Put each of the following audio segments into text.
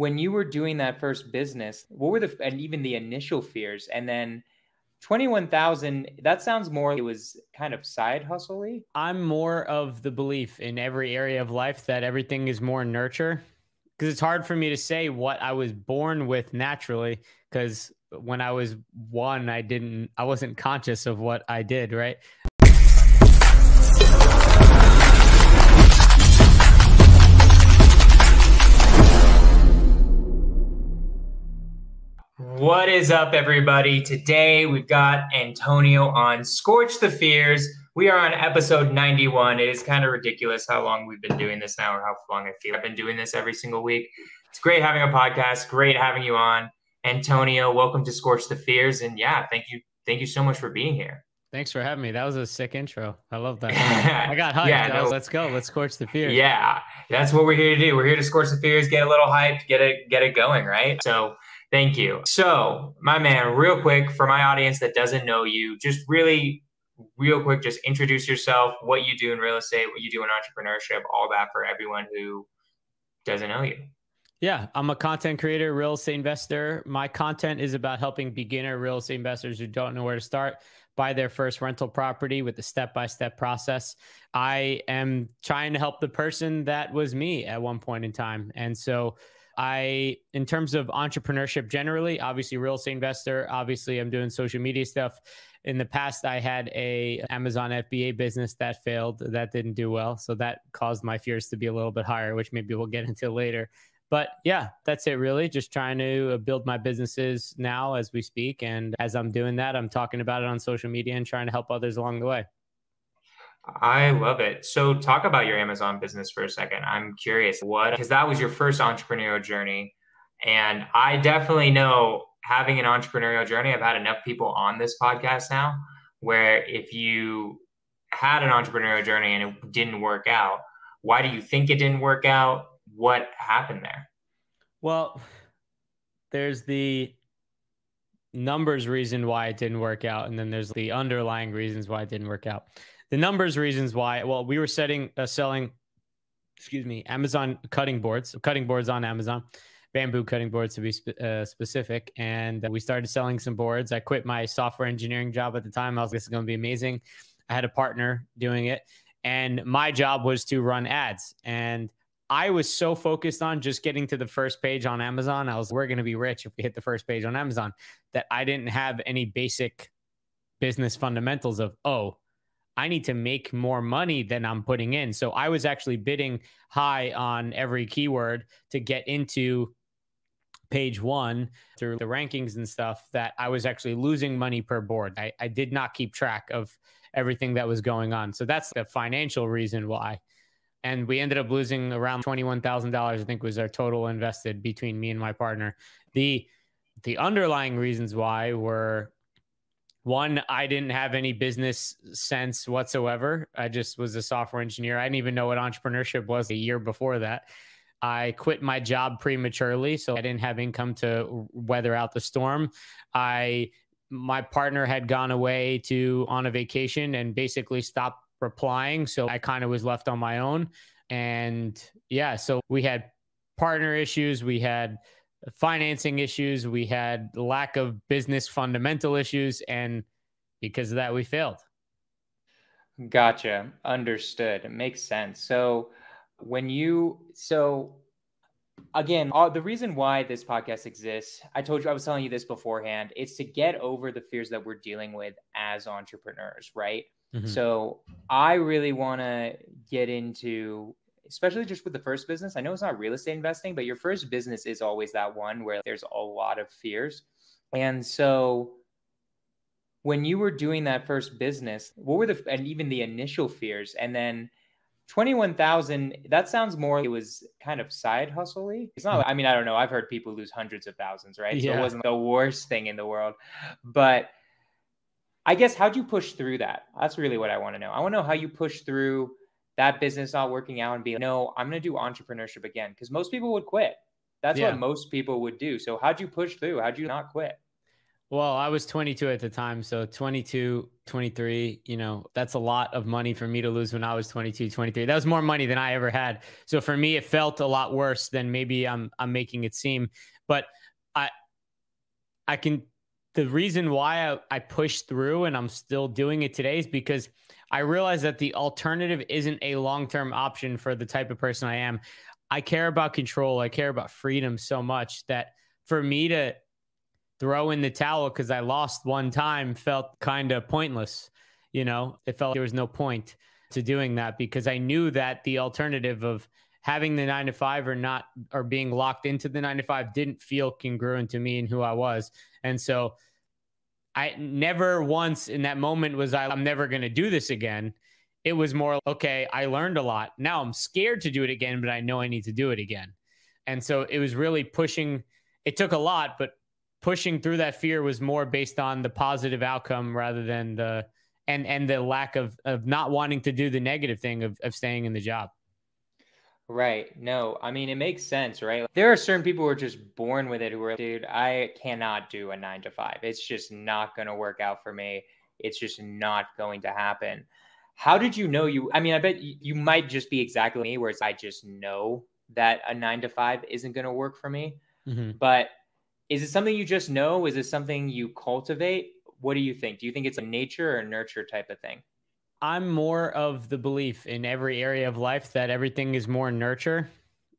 when you were doing that first business, what were even the initial fears? And then 21,000, that sounds more, it was kind of side hustle-y. I'm more of the belief in every area of life that everything is more nurture, because it's hard for me to say what I was born with naturally, because when I was one, I wasn't conscious of what I did, right? What is up, everybody? Today, we've got Antonio on Scorch the Fears. We are on episode 91. It is kind of ridiculous how long we've been doing this now, or how long I feel I've been doing this every single week. It's great having a podcast. Great having you on. Antonio, welcome to Scorch the Fears. And yeah, thank you so much for being here. Thanks for having me. That was a sick intro. I love that. I got hyped. Yeah, no. Let's go. Let's scorch the fears. Yeah, that's what we're here to do. We're here to scorch the fears, get a little hyped, get it going, right? So thank you. So my man, real quick, for my audience that doesn't know you, just really real quick, just introduce yourself, what you do in real estate, what you do in entrepreneurship, all that for everyone who doesn't know you. Yeah, I'm a content creator, real estate investor. My content is about helping beginner real estate investors who don't know where to start buy their first rental property with a step-by-step process. I am trying to help the person that was me at one point in time. And so in terms of entrepreneurship generally, obviously real estate investor, obviously I'm doing social media stuff. In the past, I had a Amazon FBA business that failed, that didn't do well. So that caused my fears to be a little bit higher, which maybe we'll get into later. But yeah, that's it really. Just trying to build my businesses now as we speak. And as I'm doing that, I'm talking about it on social media and trying to help others along the way. I love it. So talk about your Amazon business for a second. I'm curious because that was your first entrepreneurial journey. And I definitely know, having an entrepreneurial journey, I've had enough people on this podcast now where if you had an entrepreneurial journey and it didn't work out, why do you think it didn't work out? What happened there? Well, there's the numbers reason why it didn't work out. And then there's the underlying reasons why it didn't work out. The numbers reasons why, well, we were selling, excuse me, Amazon cutting boards on Amazon, bamboo cutting boards to be specific. And we started selling some boards. I quit my software engineering job at the time. I was like, this is going to be amazing. I had a partner doing it. And my job was to run ads. And I was so focused on just getting to the first page on Amazon. We're going to be rich if we hit the first page on Amazon, that I didn't have any basic business fundamentals of, oh, I need to make more money than I'm putting in. So I was actually bidding high on every keyword to get into page one through the rankings and stuff, that I was actually losing money per board. I did not keep track of everything that was going on. So that's the financial reason why. And we ended up losing around $21,000, I think was our total invested between me and my partner. The underlying reasons why were, one, I didn't have any business sense whatsoever. I just was a software engineer. I didn't even know what entrepreneurship was a year before that. I quit my job prematurely, so I didn't have income to weather out the storm. My partner had gone away on a vacation and basically stopped replying. So I kind of was left on my own. And yeah, so we had partner issues. We had financing issues. We had lack of business fundamental issues. And because of that, we failed. Gotcha. Understood. It makes sense. So again, the reason why this podcast exists, I was telling you this beforehand, it's to get over the fears that we're dealing with as entrepreneurs, right? Mm-hmm. So I really want to get into, especially just with the first business, I know it's not real estate investing, but your first business is always that one where there's a lot of fears. And so when you were doing that first business, what were even the initial fears? And then 21,000, that sounds more, it was kind of side hustle-y. It's not, I mean, I don't know. I've heard people lose hundreds of thousands, right? Yeah. So it wasn't the worst thing in the world, but I guess, how'd you push through that? That's really what I want to know. I want to know how you push through that business not working out and be like, no, I'm going to do entrepreneurship again. Cause most people would quit. That's what most people would do. So how'd you push through? How'd you not quit? Well, I was 22 at the time. So 22, 23, you know, that's a lot of money for me to lose when I was 22, 23. That was more money than I ever had. So for me, it felt a lot worse than maybe I'm making it seem. But I can, the reason why I pushed through and I'm still doing it today is because I realized that the alternative isn't a long-term option for the type of person I am. I care about control. I care about freedom so much that for me to throw in the towel because I lost one time felt kind of pointless. You know, it felt like there was no point to doing that because I knew that the alternative of having the 9-to-5 or not, or being locked into the 9-to-5 didn't feel congruent to me and who I was. And so I never once in that moment was I'm never going to do this again. It was more, okay, I learned a lot. Now I'm scared to do it again, but I know I need to do it again. And so it was really pushing. It took a lot, but pushing through that fear was more based on the positive outcome rather than the, and the lack of not wanting to do the negative thing of staying in the job. Right. No, I mean, it makes sense, right? There are certain people who are just born with it who are, dude, I cannot do a 9-to-5. It's just not going to work out for me. It's just not going to happen. How did you know you, I mean, I bet you might just be exactly me, where it's, I just know that a 9-to-5 isn't going to work for me. Mm-hmm. But is it something you just know? Is it something you cultivate? What do you think? Do you think it's a nature or nurture type of thing? I'm more of the belief in every area of life that everything is more nurture,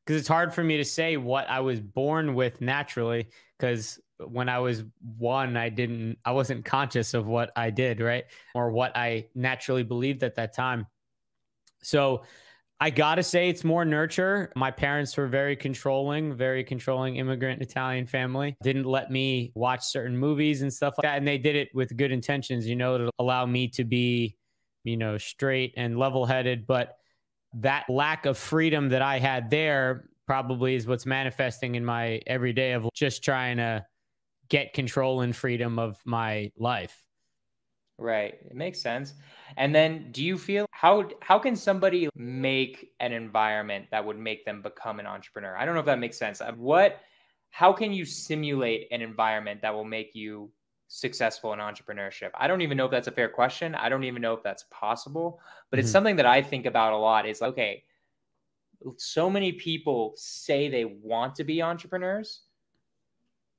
because it's hard for me to say what I was born with naturally, because when I was one, I wasn't conscious of what I did, right? Or what I naturally believed at that time. So I gotta say it's more nurture. My parents were very controlling immigrant Italian family. Didn't let me watch certain movies and stuff like that. And they did it with good intentions, you know, to allow me to be, you know, straight and level-headed, but that lack of freedom that I had there probably is what's manifesting in my everyday of just trying to get control and freedom of my life. Right. It makes sense. And then do you feel, how can somebody make an environment that would make them become an entrepreneur? I don't know if that makes sense. How can you simulate an environment that will make you successful in entrepreneurship? I don't even know if that's a fair question. I don't even know if that's possible, but it's something that I think about a lot is, okay, so many people say they want to be entrepreneurs,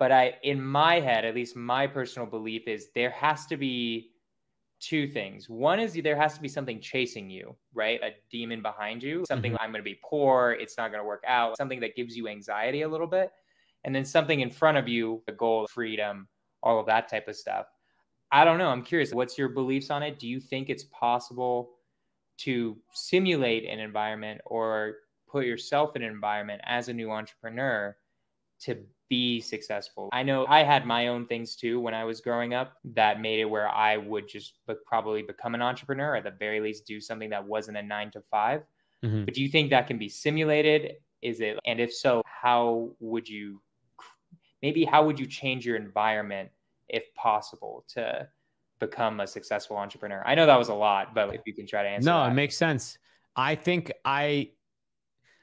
but in my head, at least my personal belief is there has to be two things. One is there has to be something chasing you, right? A demon behind you, something I'm going to be poor, it's not going to work out, something that gives you anxiety a little bit. And then something in front of you, the goal of freedom, all of that type of stuff. I don't know. I'm curious. What's your beliefs on it? Do you think it's possible to simulate an environment or put yourself in an environment as a new entrepreneur to be successful? I know I had my own things too when I was growing up that made it where I would just probably become an entrepreneur, or at the very least do something that wasn't a 9-to-5. Mm-hmm. But do you think that can be simulated? Is it? And if so, how would you change your environment if possible to become a successful entrepreneur? I know that was a lot, but if you can try to answer that. It makes sense. I think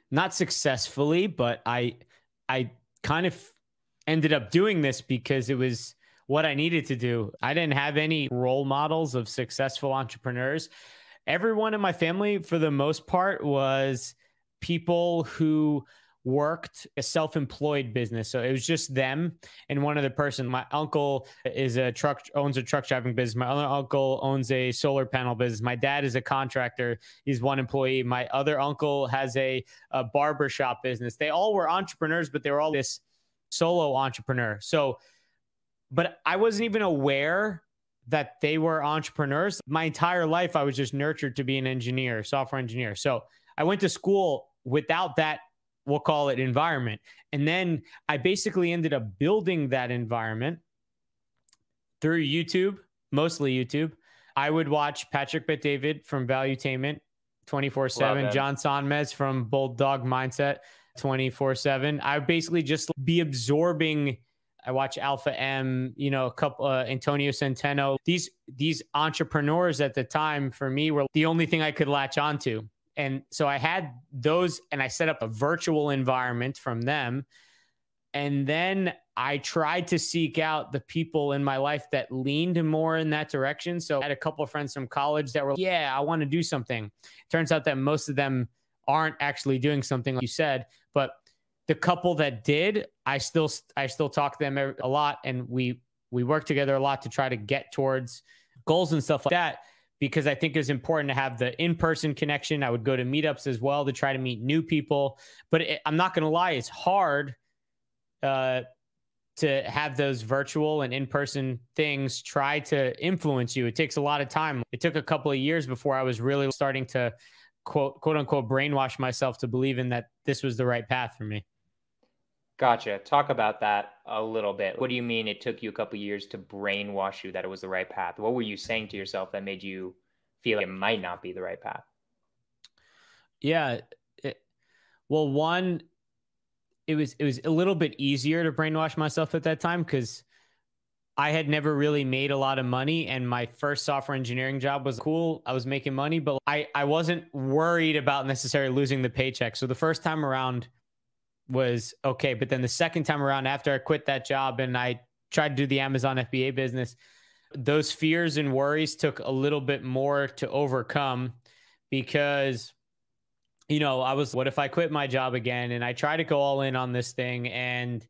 not successfully, but I kind of ended up doing this because it was what I needed to do. I didn't have any role models of successful entrepreneurs. Everyone in my family, for the most part, was people who worked a self-employed business. So it was just them and one other person. My uncle owns a truck driving business. My other uncle owns a solar panel business. My dad is a contractor. He's one employee. My other uncle has a barbershop business. They all were entrepreneurs, but they were all this solo entrepreneur. So, but I wasn't even aware that they were entrepreneurs. My entire life, I was just nurtured to be an engineer, software engineer. So I went to school without that, we'll call it, environment. And then I basically ended up building that environment through YouTube, mostly YouTube. I would watch Patrick Bet-David from Valuetainment 24/7, John Sonmez from Bulldog Mindset 24/7. I would basically just be absorbing. I watch Alpha M, you know, a couple, Antonio Centeno. These entrepreneurs at the time for me were the only thing I could latch onto. And so I had those, and I set up a virtual environment from them And then I tried to seek out the people in my life that leaned more in that direction. So I had a couple of friends from college that were like, yeah, I want to do something. Turns out that most of them aren't actually doing something like you said, but the couple that did, I still talk to them a lot. And we work together a lot to try to get towards goals and stuff like that, because I think it's important to have the in-person connection. I would go to meetups as well to try to meet new people, but I'm not going to lie. It's hard to have those virtual and in-person things try to influence you. It takes a lot of time. It took a couple of years before I was really starting to quote unquote brainwash myself to believe in that this was the right path for me. Gotcha. Talk about that a little bit. What do you mean it took you a couple of years to brainwash you that it was the right path? What were you saying to yourself that made you feel like it might not be the right path? Yeah. Well, one, it was a little bit easier to brainwash myself at that time because I had never really made a lot of money, and my first software engineering job was cool. I was making money, but I wasn't worried about necessarily losing the paycheck. So the first time around was okay. But then the second time around, after I quit that job and I tried to do the Amazon FBA business, those fears and worries took a little bit more to overcome because, you know, I was, what if I quit my job again and I try to go all in on this thing and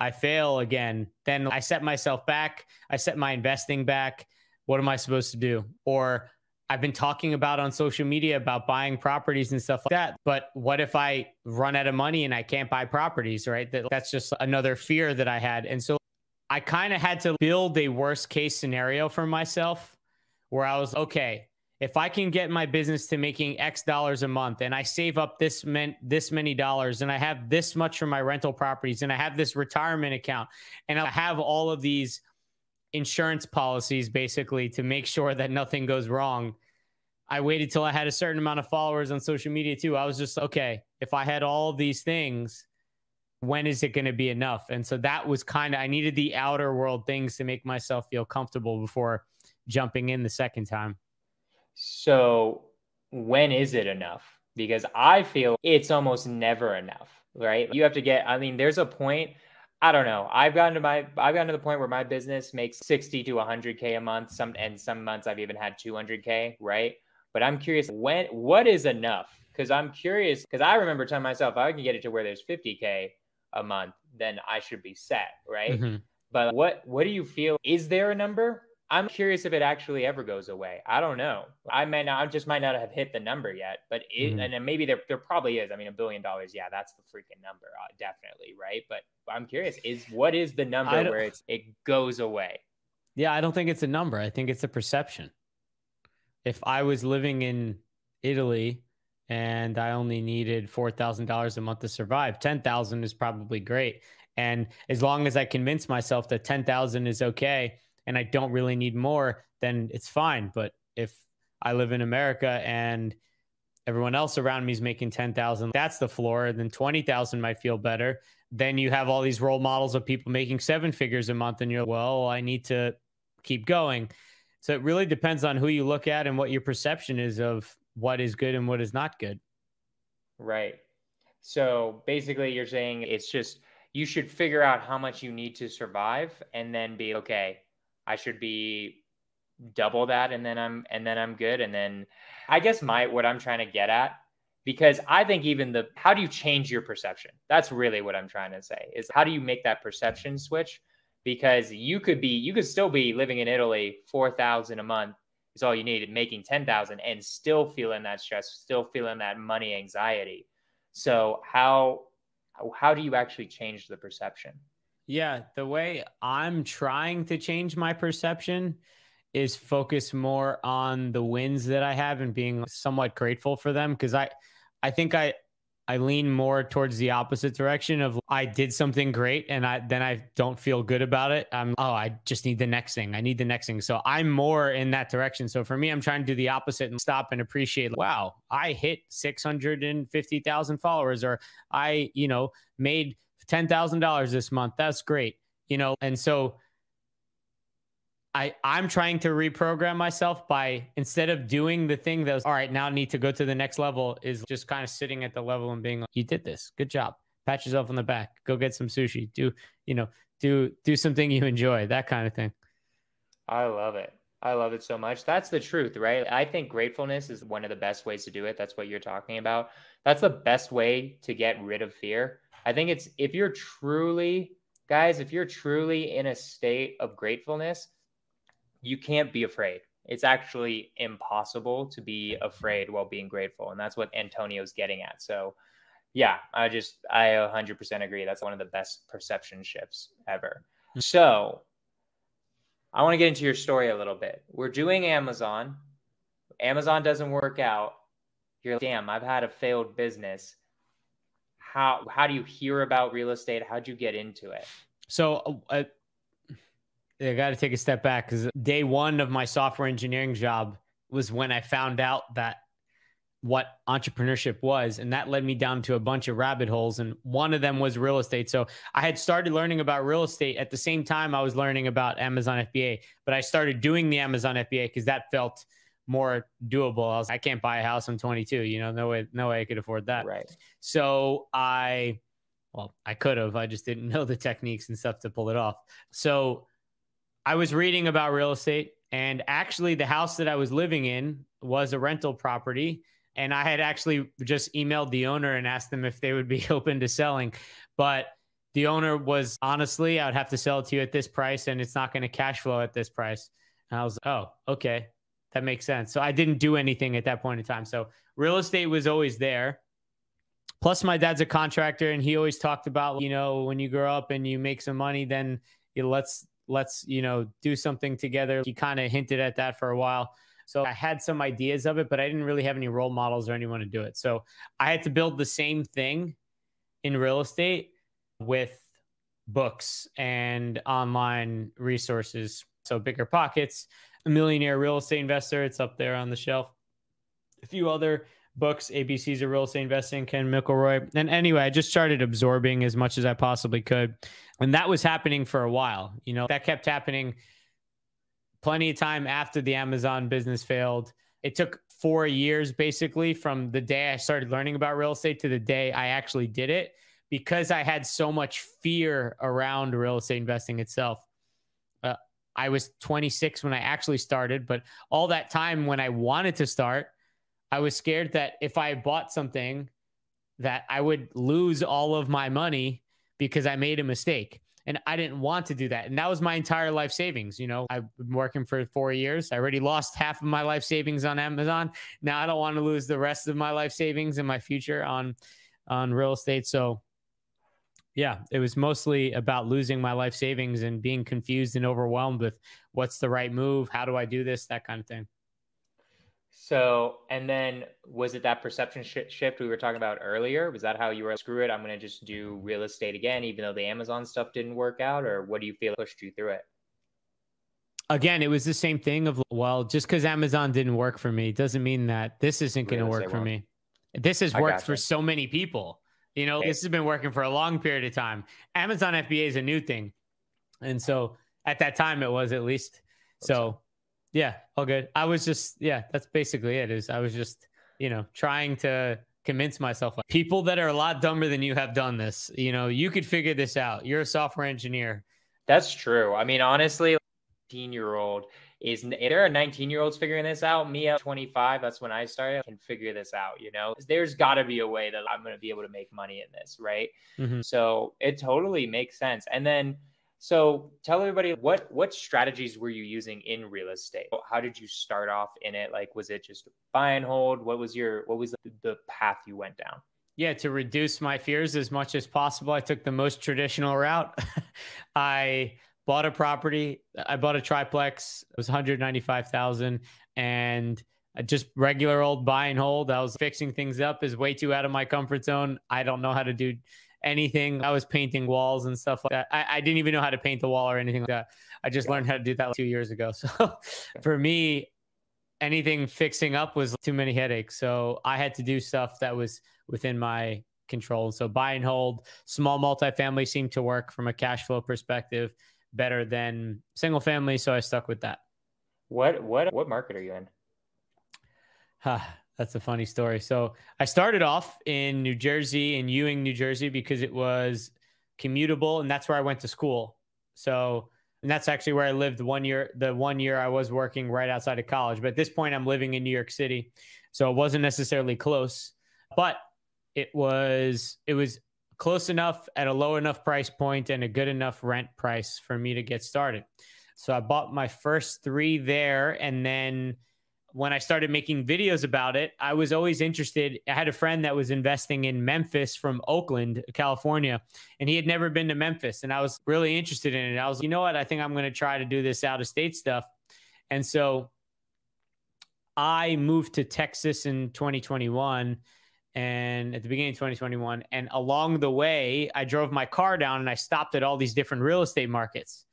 I fail again? Then I set myself back. I set my investing back. What am I supposed to do? Or I've been talking about on social media about buying properties and stuff like that. But what if I run out of money and I can't buy properties, right? That's just another fear that I had. And so I kind of had to build a worst case scenario for myself where I was, okay, if I can get my business to making X dollars a month and I save up this many dollars and I have this much for my rental properties and I have this retirement account and I have all of these insurance policies basically to make sure that nothing goes wrong. I waited till I had a certain amount of followers on social media too. I was just, okay, if I had all these things, when is it going to be enough? And so that was kind of, I needed the outer world things to make myself feel comfortable before jumping in the second time. So when is it enough? Because I feel it's almost never enough, right? You have to get, I mean, there's a point, I don't know. I've gotten to the point where my business makes 60 to 100K a month. Some months I've even had 200K, right? But I'm curious what is enough? Cause I'm curious, cause I remember telling myself, if I can get it to where there's 50K a month, then I should be set, right? Mm-hmm. But what do you feel? Is there a number? I'm curious if it actually ever goes away. I don't know. I just might not have hit the number yet, but and then maybe there probably is. I mean, $1 billion. Yeah. That's the freaking number. Definitely. Right. But I'm curious what is the number where it goes away? Yeah. I don't think it's a number. I think it's a perception. If I was living in Italy and I only needed $4,000 a month to survive, 10,000 is probably great. And as long as I convince myself that 10,000 is okay, and I don't really need more, then it's fine. But if I live in America and everyone else around me is making 10,000, that's the floor, then 20,000 might feel better. Then you have all these role models of people making 7 figures a month and you're, well, I need to keep going. So it really depends on who you look at and what your perception is of what is good and what is not good. Right. So basically you're saying it's just, you should figure out how much you need to survive and then be okay. I should be double that. And then I'm good. And then I guess what I'm trying to get at, because I think even how do you change your perception? That's really what I'm trying to say is how do you make that perception switch? Because you could still be living in Italy, 4,000 a month is all you need and making 10,000 and still feeling that stress, still feeling that money anxiety. So how do you actually change the perception? Yeah, the way I'm trying to change my perception is focus more on the wins that I have and being somewhat grateful for them. Cause I think I lean more towards the opposite direction of I did something great and then I don't feel good about it. I just need the next thing. I need the next thing. So I'm more in that direction. So for me, I'm trying to do the opposite and stop and appreciate, wow, I hit 650,000 followers, or I, made $10,000 this month. That's great. And so I'm trying to reprogram myself by, instead of doing the thing that was, all right, now I need to go to the next level, is just kind of sitting at the level and being like, you did this. Good job. pat yourself on the back, go get some sushi, do something you enjoy, that kind of thing. I love it. I love it so much. That's the truth, right? I think gratefulness is one of the best ways to do it. That's what you're talking about. That's the best way to get rid of fear. I think it's, if you're truly in a state of gratefulness, you can't be afraid. It's actually impossible to be afraid while being grateful. And that's what Antonio's getting at. So yeah, I 100% agree. That's one of the best perception shifts ever. So I want to get into your story a little bit. We're doing Amazon. Amazon doesn't work out. You're like, damn, I've had a failed business. How do you hear about real estate? How'd you get into it? So I got to take a step back, because day one of my software engineering job was when I found out that what entrepreneurship was. And that led me down to a bunch of rabbit holes. And one of them was real estate. So I had started learning about real estate at the same time I was learning about Amazon FBA, but I started doing the Amazon FBA because that felt more doable. I was like, I can't buy a house. I'm 22, no way I could afford that. Right. So I could have, I just didn't know the techniques and stuff to pull it off. So I was reading about real estate, and actually the house that I was living in was a rental property. And I had actually just emailed the owner and asked them if they would be open to selling. But the owner was, honestly, I would have to sell it to you at this price, and it's not going to cash flow at this price. And I was like, oh, okay, that makes sense. So I didn't do anything at that point in time. So real estate was always there. Plus my dad's a contractor, and he always talked about, when you grow up and you make some money, then let's do something together. He kind of hinted at that for a while. So I had some ideas of it, but I didn't really have any role models or anyone to do it. So I had to build the same thing in real estate with books and online resources. So BiggerPockets, A Millionaire Real Estate Investor, it's up there on the shelf. A few other books, ABCs of Real Estate Investing, Ken McElroy. And anyway, I just started absorbing as much as I possibly could. And that was happening for a while. That kept happening plenty of time after the Amazon business failed. It took 4 years, basically, from the day I started learning about real estate to the day I actually did it, because I had so much fear around real estate investing itself. I was 26 when I actually started, but all that time when I wanted to start, I was scared that if I bought something that I would lose all of my money because I made a mistake, and I didn't want to do that. And that was my entire life savings. I've been working for 4 years. I already lost half of my life savings on Amazon. Now I don't want to lose the rest of my life savings and my future on real estate. So yeah, it was mostly about losing my life savings and being confused and overwhelmed with what's the right move? How do I do this? That kind of thing. So, and then was it that perception shift we were talking about earlier? Was that how you were like, screw it, I'm going to just do real estate again, even though the Amazon stuff didn't work out? Or what do you feel pushed you through it? Again, it was the same thing of, well, just because Amazon didn't work for me doesn't mean that this isn't going to work for me. This has worked for so many people. Okay. This has been working for a long period of time. Amazon FBA is a new thing. And so at that time it was, at least. So yeah, all good. I was just, yeah, that's basically it. I was just, trying to convince myself, like, people that are a lot dumber than you have done this. You could figure this out. You're a software engineer. That's true. I mean, honestly, 19-year-old is, there are 19-year-olds figuring this out. Me at 25, that's when I started, I can figure this out. There's got to be a way that I'm going to be able to make money in this, right? Mm-hmm. So it totally makes sense. And then, so tell everybody, what strategies were you using in real estate? How did you start off in it? Like, was it just buy and hold? What was the path you went down? Yeah, to reduce my fears as much as possible, I took the most traditional route. I bought a property. I bought a triplex. It was $195,000, and just regular old buy and hold. I was fixing things up, is way too out of my comfort zone. I don't know how to do anything. I was painting walls and stuff like that. I didn't even know how to paint the wall or anything like that. I just learned how to do that like 2 years ago. So for me, anything fixing up was too many headaches. So I had to do stuff that was within my control. So buy and hold, small multifamily seemed to work from a cash flow perspective better than single family. So I stuck with that. What market are you in? That's a funny story. So I started off in New Jersey, in Ewing, New Jersey, because it was commutable, and that's where I went to school. So, and that's actually where I lived one year, the one year I was working right outside of college. But at this point, I'm living in New York City, so it wasn't necessarily close, but it was close enough at a low enough price point and a good enough rent price for me to get started. So I bought my first three there. And then when I started making videos about it, I was always interested. I had a friend that was investing in Memphis from Oakland, California, and he had never been to Memphis. And I was really interested in it. I was like, you know what? I think I'm going to try to do this out of state stuff. And so I moved to Texas in 2021. And at the beginning of 2021, and along the way, I drove my car down and I stopped at all these different real estate markets.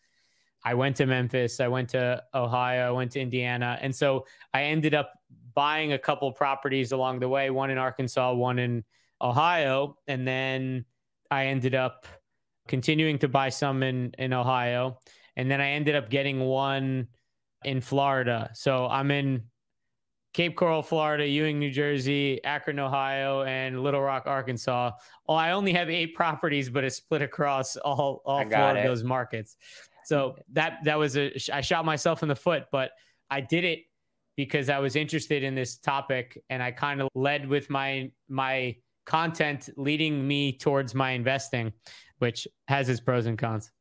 I went to Memphis, I went to Ohio, I went to Indiana. And so I ended up buying a couple properties along the way, one in Arkansas, one in Ohio. And then I ended up continuing to buy some in Ohio. And then I ended up getting one in Florida. So I'm in Cape Coral, Florida, Ewing, New Jersey, Akron, Ohio, and Little Rock, Arkansas. Well, I only have 8 properties, but it's split across all four of those markets. So that was I shot myself in the foot, but I did it because I was interested in this topic, and I kind of led with my content leading me towards my investing, which has its pros and cons.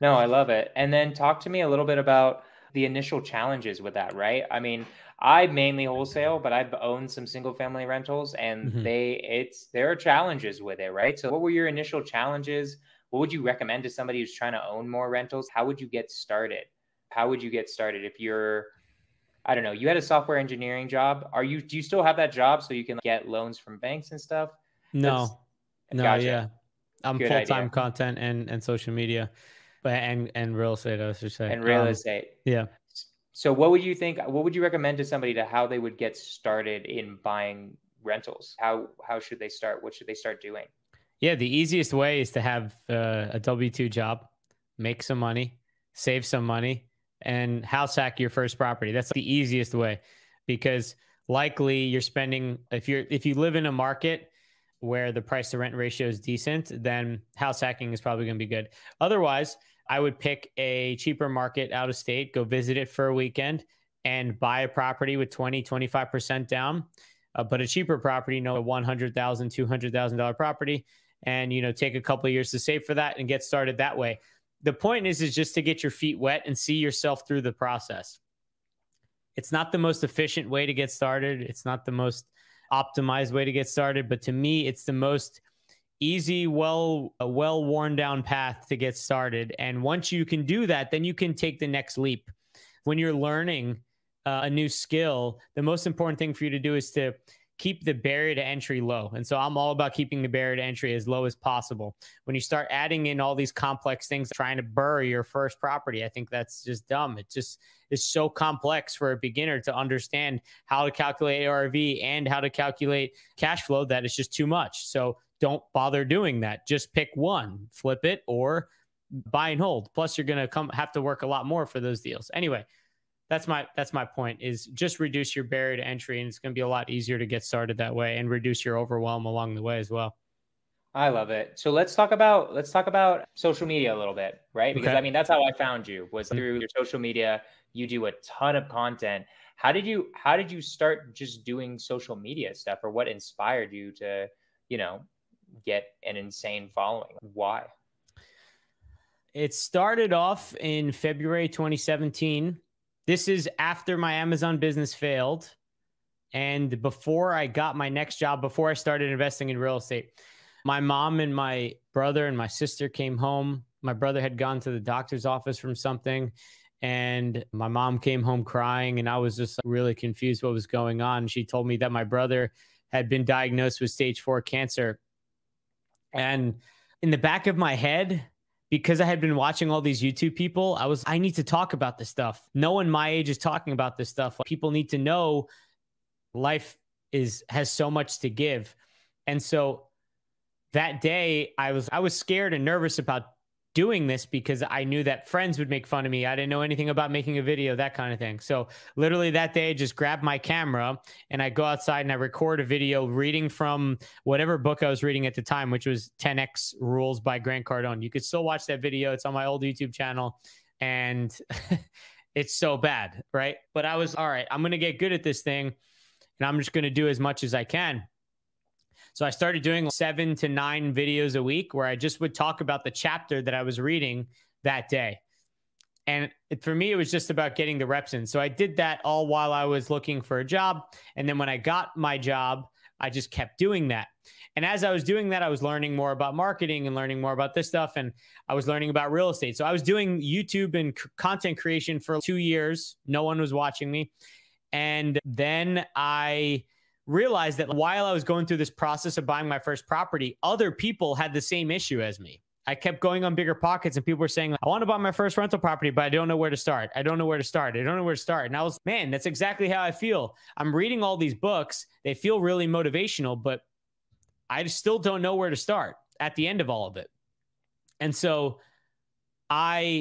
No, I love it. And then talk to me a little bit about the initial challenges with that, right? I mean, I mainly wholesale, but I've owned some single family rentals, and there are challenges with it, right? So what were your initial challenges? What would you recommend to somebody who's trying to own more rentals? How would you get started? How would you get started if you're, I don't know, you had a software engineering job. Do you still have that job so you can get loans from banks and stuff? No, gotcha. Yeah. I'm full-time content and social media and real estate, I should say. And real estate. Yeah. So what would you recommend to somebody to how they would get started in buying rentals? How should they start? What should they start doing? Yeah. The easiest way is to have a W-2 job, make some money, save some money, and house hack your first property. That's the easiest way, because likely you're spending, if you live in a market where the price to rent ratio is decent, then house hacking is probably going to be good. Otherwise, I would pick a cheaper market out of state, go visit it for a weekend, and buy a property with 20, 25% down, but a cheaper property, a $100,000, $200,000 property, and take a couple of years to save for that and get started that way. The point is just to get your feet wet and see yourself through the process. It's not the most efficient way to get started. It's not the most optimized way to get started, but to me, it's the most easy, well worn down path to get started. And once you can do that, then you can take the next leap. When you're learning a new skill, the most important thing for you to do is to keep the barrier to entry low. And so I'm all about keeping the barrier to entry as low as possible. When you start adding in all these complex things, trying to bury your first property, I think that's just dumb. It just is so complex for a beginner to understand how to calculate ARV and how to calculate cash flow that it's just too much. So don't bother doing that. Just pick one, flip it, or buy and hold. Plus, you're going to have to work a lot more for those deals. Anyway, that's my point, is just reduce your barrier to entry, and it's going to be a lot easier to get started that way and reduce your overwhelm along the way as well. I love it. So let's talk about social media a little bit, right? Because okay. I mean, that's how I found you, was through your social media. You do a ton of content. How did you start just doing social media stuff, or what inspired you to, get an insane following? Why? It started off in February 2017. This is after my Amazon business failed and before I got my next job, before I started investing in real estate. My mom and my brother and my sister came home. My brother had gone to the doctor's office from something, and my mom came home crying, and I was just really confused what was going on. She told me that my brother had been diagnosed with stage 4 cancer. And in the back of my head, because I had been watching all these YouTube people, I need to talk about this stuff. No one my age is talking about this stuff. People need to know life has so much to give. And so that day I was scared and nervous about doing this because I knew that friends would make fun of me. I didn't know anything about making a video, that kind of thing. So literally that day, I just grabbed my camera and I go outside and I record a video reading from whatever book I was reading at the time, which was 10X Rules by Grant Cardone. You could still watch that video. It's on my old YouTube channel and it's so bad, right? But I was, all right, I'm going to get good at this thing and I'm just going to do as much as I can. So I started doing 7 to 9 videos a week where I just would talk about the chapter that I was reading that day. And for me, it was just about getting the reps in. So I did that all while I was looking for a job. And then when I got my job, I just kept doing that. And as I was doing that, I was learning more about marketing and learning more about this stuff. And I was learning about real estate. So I was doing YouTube and content creation for 2 years. No one was watching me. And then I realized that while I was going through this process of buying my first property, other people had the same issue as me. I kept going on BiggerPockets and people were saying, I want to buy my first rental property, but I don't know where to start. I don't know where to start. I don't know where to start. And I was, man, that's exactly how I feel. I'm reading all these books. They feel really motivational, but I still don't know where to start at the end of all of it. And so I'm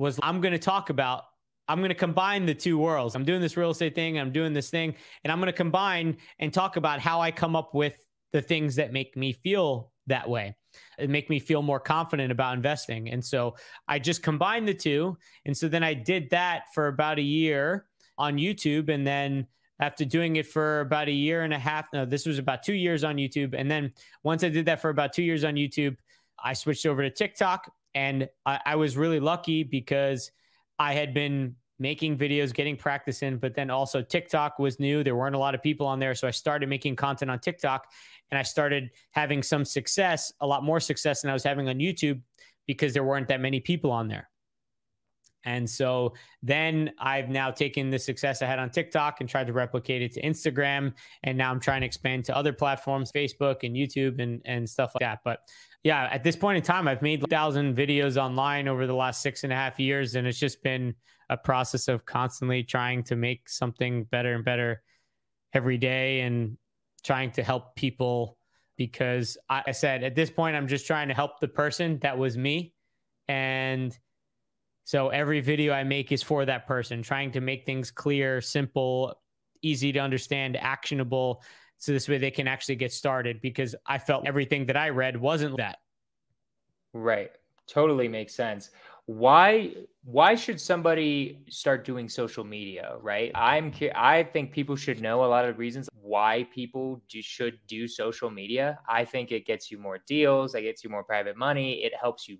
going to combine the two worlds. I'm doing this real estate thing. I'm doing this thing. And I'm going to combine and talk about how I come up with the things that make me feel that way. It make me feel more confident about investing. And so I just combined the two. And so then I did that for about a year on YouTube. And then after doing it for about a year and a half, no, this was about 2 years on YouTube. And then once I did that for about 2 years on YouTube, I switched over to TikTok. And I was really lucky because I had been making videos, getting practice in, but then also TikTok was new. There weren't a lot of people on there. So I started making content on TikTok and I started having some success, a lot more success than I was having on YouTube because there weren't that many people on there. And so then I've now taken the success I had on TikTok and tried to replicate it to Instagram. And now I'm trying to expand to other platforms, Facebook and YouTube and stuff like that. But yeah, at this point in time, I've made 1,000 videos online over the last 6.5 years. And it's just been a process of constantly trying to make something better and better every day and trying to help people because I said, at this point, I'm just trying to help the person that was me. And so every video I make is for that person, trying to make things clear, simple, easy to understand, actionable. So this way they can actually get started because I felt everything that I read wasn't that. Right. Totally makes sense. Why should somebody start doing social media, right? I think people should know a lot of reasons why people should do social media. I think it gets you more deals. It gets you more private money. It helps you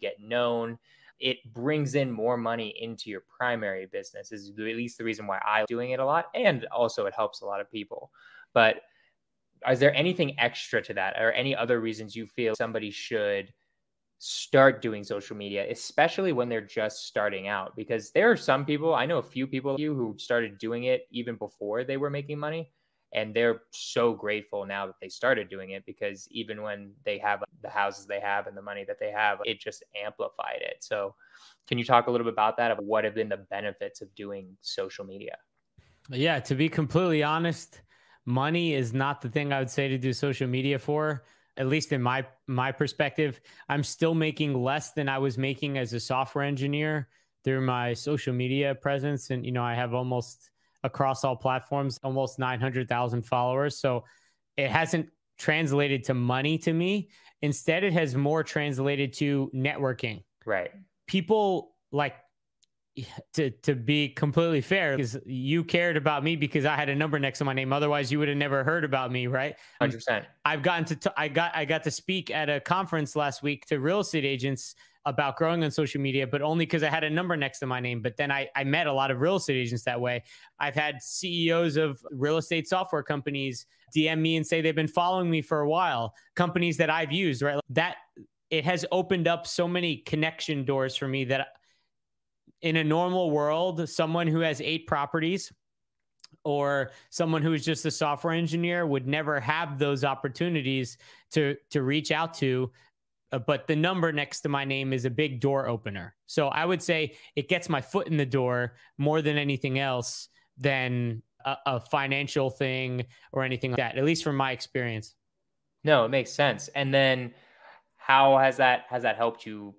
get known. It brings in more money into your primary business is at least the reason why I'm doing it a lot. And also it helps a lot of people. But is there anything extra to that or any other reasons you feel somebody should start doing social media, especially when they're just starting out? Because there are some people, I know a few people who started doing it even before they were making money. And they're so grateful now that they started doing it because even when they have the houses they have and the money that they have, it just amplified it. So can you talk a little bit about that, of what have been the benefits of doing social media? Yeah, to be completely honest, money is not the thing I would say to do social media for, at least in my perspective. I'm still making less than I was making as a software engineer through my social media presence. And, you know, I have almost across all platforms, almost 900,000 followers. So it hasn't translated to money to me. Instead, it has more translated to networking. Right. People like to be completely fair, because you cared about me because I had a number next to my name. Otherwise, you would have never heard about me, right? 100%. I've gotten to I got to speak at a conference last week to real estate agents about growing on social media, but only because I had a number next to my name. But then I met a lot of real estate agents that way. I've had CEOs of real estate software companies DM me and say they've been following me for a while, companies that I've used, right? That it has opened up so many connection doors for me that in a normal world, someone who has 8 properties or someone who is just a software engineer would never have those opportunities to reach out to. But the number next to my name is a big door opener. So I would say it gets my foot in the door more than anything else than a financial thing or anything like that, at least from my experience. No, it makes sense. And then How has that helped you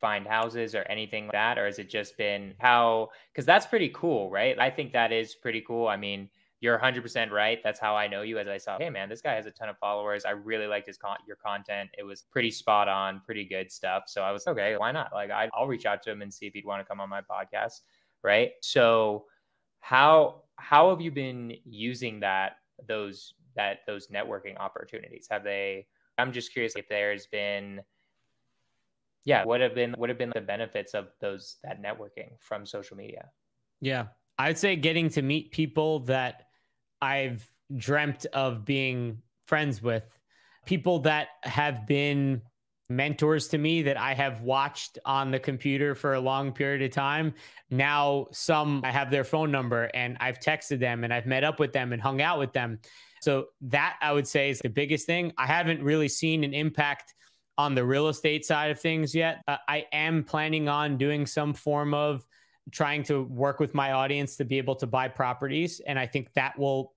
find houses or anything like that? Or has it just been how, because that's pretty cool, right? I think that is pretty cool. I mean, you're 100% right. That's how I know you, as I saw, hey man, this guy has a ton of followers. I really liked his your content. It was pretty spot on, pretty good stuff. So I was, okay, why not? Like I'll reach out to him and see if he'd want to come on my podcast, right? So how have you been using those networking opportunities? Have they, I'm just curious if there's been, yeah, what have been the benefits of that networking from social media? Yeah. I'd say getting to meet people that I've dreamt of being friends with, people that have been mentors to me that I have watched on the computer for a long period of time. Now, some I have their phone number and I've texted them and I've met up with them and hung out with them. So that I would say is the biggest thing. I haven't really seen an impact on the real estate side of things yet. I am planning on doing some form of trying to work with my audience to be able to buy properties. And I think that will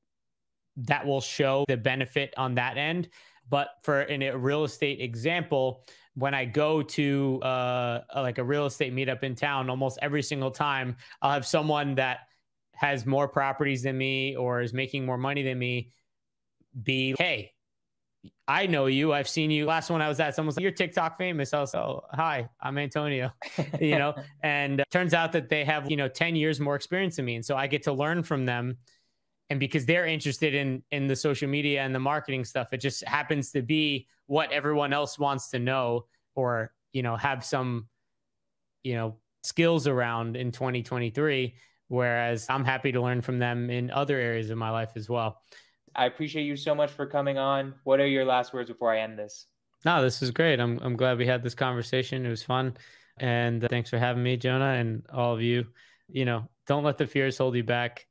show the benefit on that end. But for in a real estate example, when I go to like a real estate meetup in town, almost every single time, I'll have someone that has more properties than me or is making more money than me be, hey, I know you. I've seen you. Last one I was at, someone's like, you're TikTok famous. I was like, oh, hi, I'm Antonio, you know, and turns out that they have, you know, 10 years more experience than me. And so I get to learn from them. And because they're interested in the social media and the marketing stuff, it just happens to be what everyone else wants to know or, you know, have some, you know, skills around in 2023. Whereas I'm happy to learn from them in other areas of my life as well. I appreciate you so much for coming on. What are your last words before I end this? No, this is great. I'm glad we had this conversation. It was fun. And thanks for having me, Jonah, and all of you. You know, don't let the fears hold you back.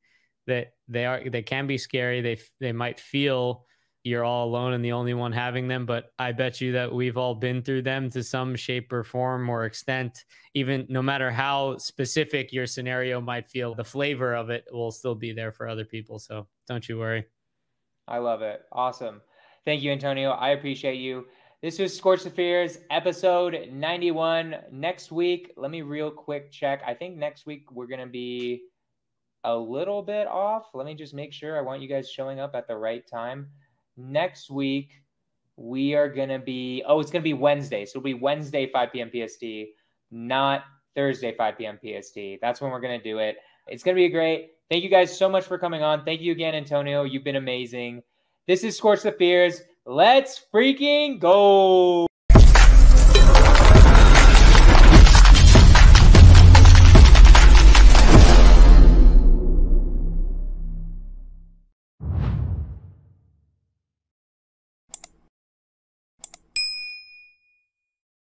That they can be scary. They might feel you're all alone and the only one having them, but I bet you that we've all been through them to some shape or form or extent. Even no matter how specific your scenario might feel, the flavor of it will still be there for other people. So don't you worry. I love it. Awesome. Thank you, Antonio. I appreciate you. This was Scorch the Fears, episode 91. Next week, let me real quick check. I think next week we're going to be a little bit off. Let me just make sure. I want you guys showing up at the right time. Next week, we are going to be, oh, it's going to be Wednesday. So it'll be Wednesday, 5 p.m. PST, not Thursday, 5 p.m. PST. That's when we're going to do it. It's going to be great. Thank you guys so much for coming on. Thank you again, Antonio. You've been amazing. This is Scorch the Fears. Let's freaking go.